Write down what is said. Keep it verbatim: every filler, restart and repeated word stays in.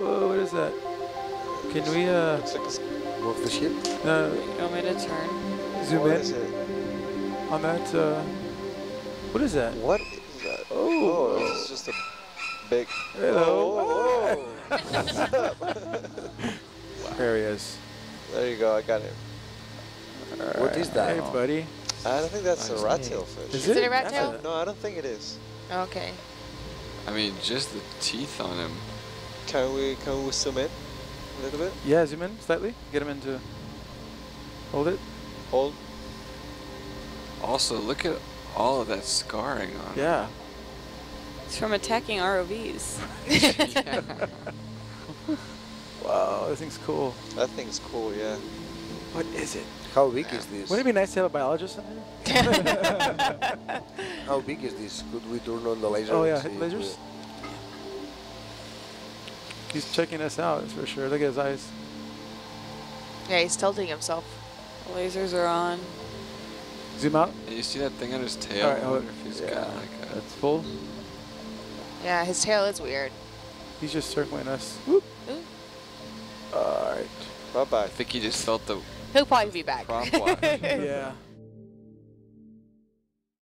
Whoa, what is that? Can we uh move the ship? No. You want me to turn? Zoom what in. Is it? On that uh what is that? What is that? Oh, oh it's just a big hello. Oh. Wow. There he is. There you go, I got him. Right. What is that? Hey on? buddy. I don't think that's nice a rat tail fish. Is, is it? it a rat tail? No, I don't think it is. Okay. I mean, just the teeth on him. Can we can we zoom in a little bit? Yeah, zoom in slightly. Get him into. Hold it. Hold. Also, look at all of that scarring on. Yeah. Him. It's from attacking R O Vs. Wow, this thing's cool. That thing's cool, yeah. What is it? How big is this? Wouldn't it be nice to have a biologist in there? How big is this? Could we turn on the laser? Oh yeah, lasers? Yeah. He's checking us out, that's for sure. Look at his eyes. Yeah, he's tilting himself. The lasers are on. Zoom out. Yeah, you see that thing on his tail? All right, I wonder if he's yeah, got like a... That's full. Yeah, his tail is weird. He's just circling us. Whoop. All right. Bye-bye. I think he just felt the... He'll probably be back. Yeah.